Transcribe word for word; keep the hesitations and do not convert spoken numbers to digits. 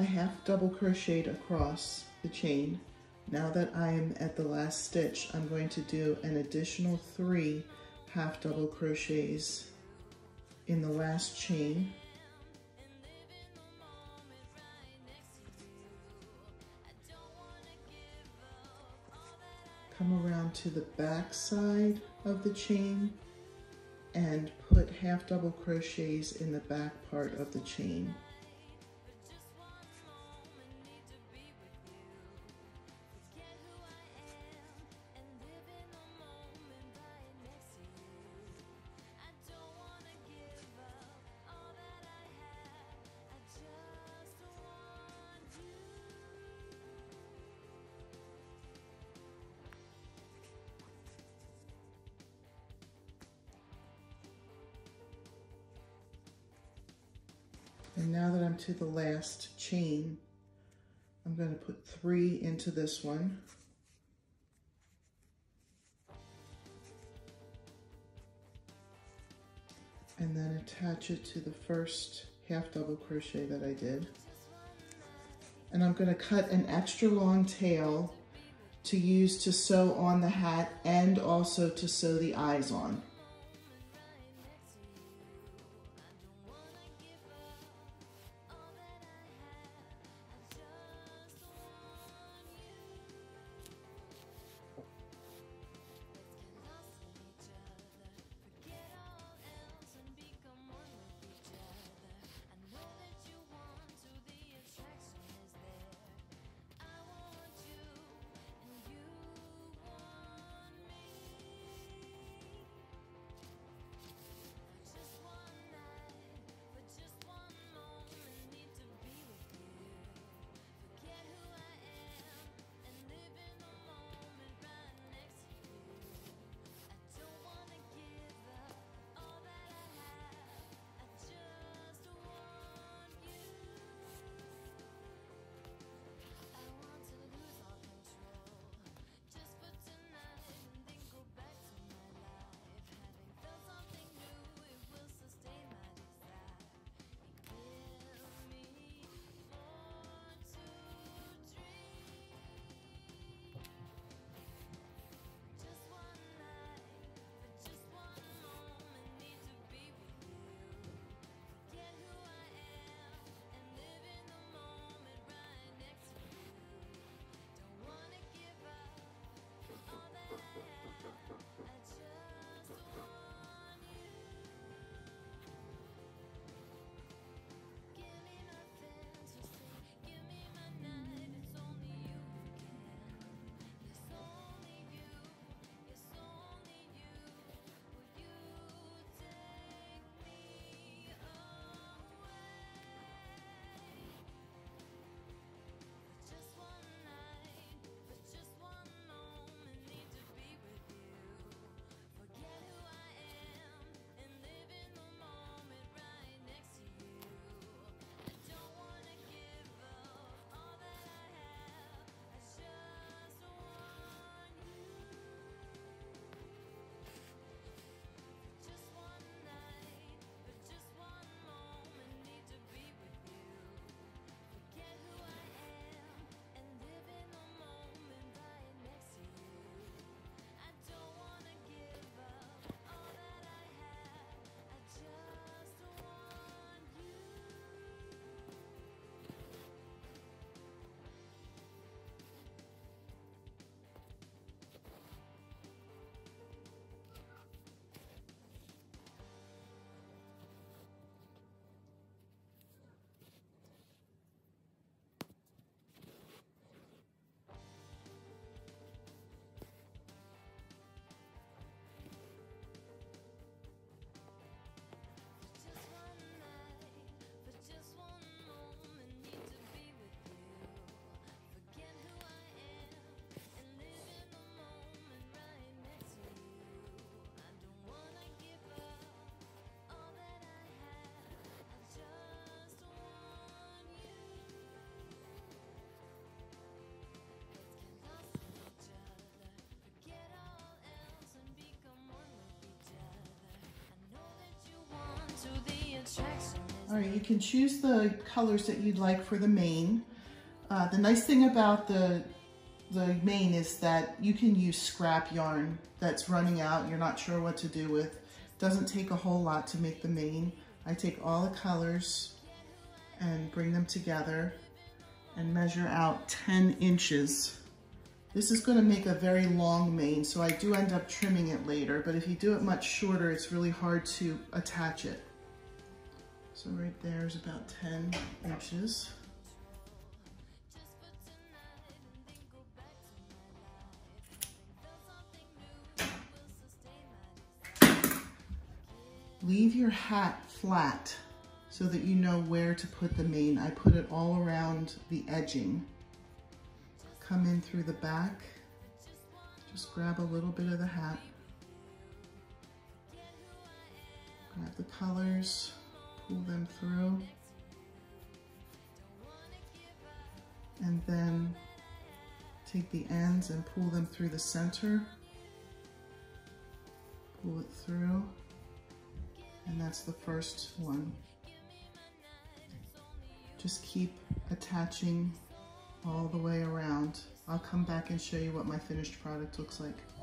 a half double crochet across the chain. Now that I am at the last stitch, I'm going to do an additional three half double crochets in the last chain. Come around to the back side of the chain and put half double crochets in the back part of the chain. And now that I'm to the last chain, I'm going to put three into this one. And then attach it to the first half double crochet that I did. And I'm going to cut an extra long tail to use to sew on the hat and also to sew the eyes on. To the attraction. All right, you can choose the colors that you'd like for the mane. Uh, the nice thing about the, the mane is that you can use scrap yarn that's running out and you're not sure what to do with. Doesn't take a whole lot to make the mane. I take all the colors and bring them together and measure out ten inches. This is going to make a very long mane, so I do end up trimming it later, but if you do it much shorter, it's really hard to attach it. So right there is about ten inches. Leave your hat flat so that you know where to put the mane. I put it all around the edging. Come in through the back, just grab a little bit of the hat, grab the colors, pull them through, and then take the ends and pull them through the center, pull it through, and that's the first one. Just keep attaching all the way around. I'll come back and show you what my finished product looks like.